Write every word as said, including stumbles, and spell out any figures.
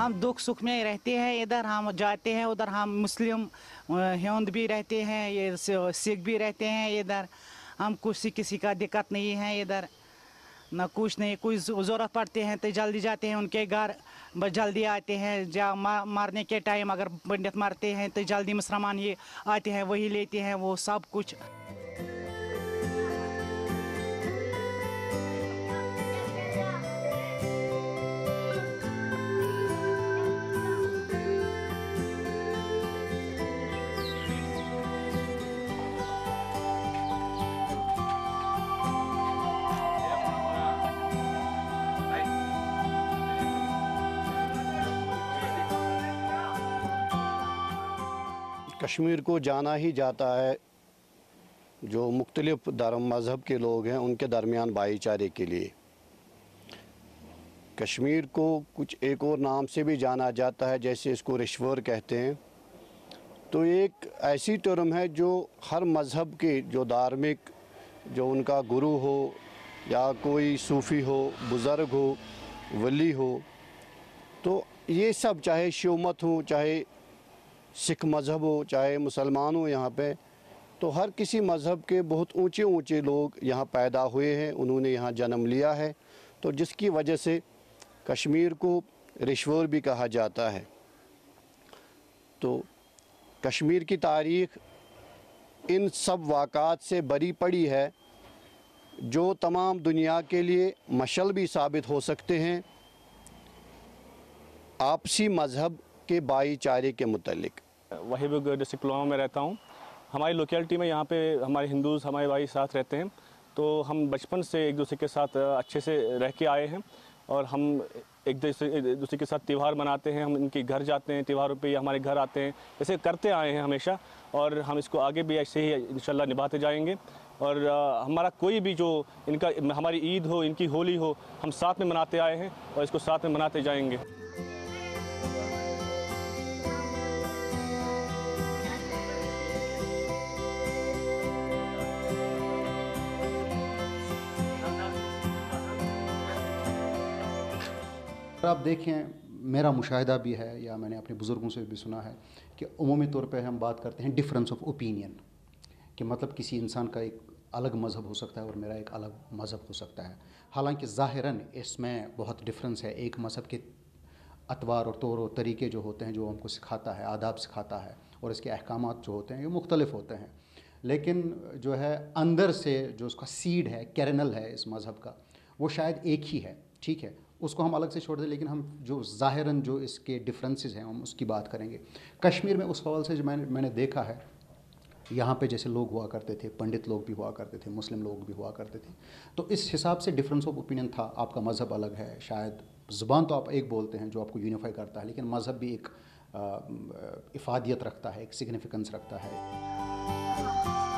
हम दुख सुख में रहते हैं, इधर हम जाते हैं उधर, हम मुस्लिम हिंद भी रहते हैं, ये सिख भी रहते हैं इधर, हम किसी किसी का दिक्कत नहीं है इधर, ना कुछ नहीं, कोई ज़रूरत पड़ते हैं तो जल्दी जाते हैं उनके घर, जल्दी आते हैं, जा मारने के टाइम अगर पंडित मारते हैं तो जल्दी मुसलमान ये आते हैं, वही लेते हैं वो सब कुछ। कश्मीर को जाना ही जाता है, जो मुख्तलिफ धर्म मज़हब के लोग हैं उनके दरमियान भाईचारे के लिए। कश्मीर को कुछ एक और नाम से भी जाना जाता है, जैसे इसको रिश्वर कहते हैं। तो एक ऐसी टर्म है जो हर मज़हब के, जो धार्मिक, जो उनका गुरु हो या कोई सूफ़ी हो, बुज़ुर्ग हो, वली हो, तो ये सब चाहे शिव मत हो, चाहे सिख मज़हब हो, चाहे मुसलमान हो, यहाँ पे तो हर किसी मज़हब के बहुत ऊंचे ऊंचे लोग यहाँ पैदा हुए हैं, उन्होंने यहाँ जन्म लिया है, तो जिसकी वजह से कश्मीर को रिश्वर भी कहा जाता है। तो कश्मीर की तारीख़ इन सब वाक़ात से भरी पड़ी है, जो तमाम दुनिया के लिए मशल भी साबित हो सकते हैं आपसी मज़हब के भाईचारे के मुतालिक। वहीब डिस्ट्रिक्ट पुलवामा में रहता हूँ। हमारी लोकेलिटी में यहाँ पे हमारे हिंदूज़, हमारे भाई साथ रहते हैं, तो हम बचपन से एक दूसरे के साथ अच्छे से रह के आए हैं और हम एक दूसरे के साथ त्यौहार मनाते हैं, हम इनके घर जाते हैं त्योहारों पे, हमारे घर आते हैं, ऐसे करते आए हैं हमेशा, और हम इसको आगे भी ऐसे ही इंशाल्लाह निभाते जाएंगे। और हमारा कोई भी जो इनका, हमारी ईद हो, इनकी होली हो, हम साथ में मनाते आए हैं और इसको साथ में मनाते जाएँगे। आप देखें, मेरा मुशाहिदा भी है या मैंने अपने बुज़ुर्गों से भी सुना है कि उमूमी तौर पे हम बात करते हैं डिफरेंस ऑफ ओपिनियन, कि मतलब किसी इंसान का एक अलग मज़हब हो सकता है और मेरा एक अलग मज़हब हो सकता है। हालांकि ज़ाहिरन इसमें बहुत डिफरेंस है, एक मज़हब के अतवार और तौर और तरीके जो होते हैं, जो हमको सिखाता है, आदाब सिखाता है, और इसके अहकाम जो होते हैं ये मुख्तलिफ होते हैं, लेकिन जो है अंदर से जो उसका सीड है, कैरनल है इस मज़हब का, वो शायद एक ही है, ठीक है, उसको हम अलग से छोड़ दें, लेकिन हम जो ज़ाहिरन जो इसके डिफरेंसेस हैं हम उसकी बात करेंगे। कश्मीर में उस हवाले से जो मैंने मैंने देखा है, यहाँ पे जैसे लोग हुआ करते थे, पंडित लोग भी हुआ करते थे, मुस्लिम लोग भी हुआ करते थे, तो इस हिसाब से डिफरेंस ऑफ ओपिनियन था, आपका मज़हब अलग है, शायद ज़ुबान तो आप एक बोलते हैं जो आपको यूनिफाई करता है, लेकिन मज़हब भी एक इफ़ादियत रखता है, एक सिग्निफिकेंस रखता है।